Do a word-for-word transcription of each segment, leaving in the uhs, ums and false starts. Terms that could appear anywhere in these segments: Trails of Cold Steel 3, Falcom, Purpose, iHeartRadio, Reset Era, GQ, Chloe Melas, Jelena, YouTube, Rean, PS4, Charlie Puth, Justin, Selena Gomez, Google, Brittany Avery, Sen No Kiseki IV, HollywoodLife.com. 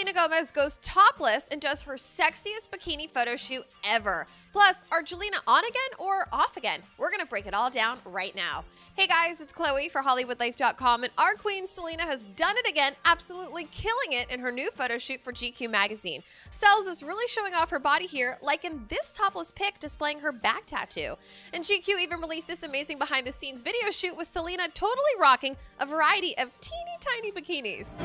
Selena Gomez goes topless and does her sexiest bikini photo shoot ever. Plus, are Jelena on again or off again? We're going to break it all down right now. Hey guys, it's Chloe for Hollywood Life dot com, and our queen Selena has done it again, absolutely killing it in her new photo shoot for G Q magazine. Sel's is really showing off her body here, like in this topless pic displaying her back tattoo. And G Q even released this amazing behind-the-scenes video shoot with Selena totally rocking a variety of teeny tiny bikinis.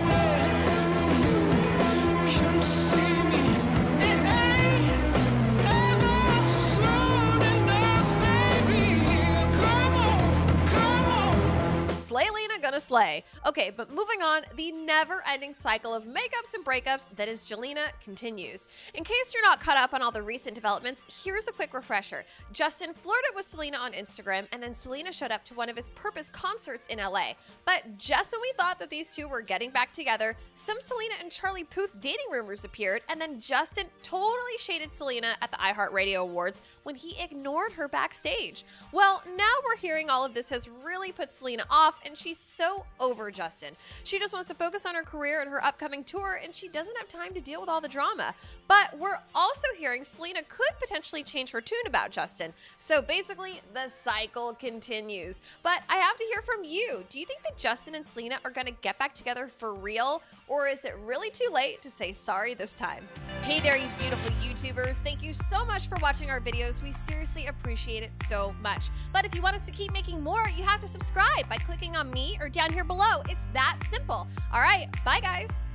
Jelena gonna slay. Okay, but moving on, the never-ending cycle of makeups and breakups that is Jelena continues. In case you're not caught up on all the recent developments, here's a quick refresher. Justin flirted with Selena on Instagram, and then Selena showed up to one of his Purpose concerts in L A. But just when we thought that these two were getting back together, some Selena and Charlie Puth dating rumors appeared, and then Justin totally shaded Selena at the iHeartRadio Awards when he ignored her backstage. Well, now we're hearing all of this has really put Selena off, and she's so over Justin. She just wants to focus on her career and her upcoming tour, and she doesn't have time to deal with all the drama. But we're also hearing Selena could potentially change her tune about Justin. So basically, the cycle continues. But I have to hear from you. Do you think that Justin and Selena are going to get back together for real? Or is it really too late to say sorry this time? Hey there, you beautiful YouTubers. Thank you so much for watching our videos. We seriously appreciate it so much. But if you want us to keep making more, you have to subscribe by clicking on me or down here below. It's that simple. All right, bye guys.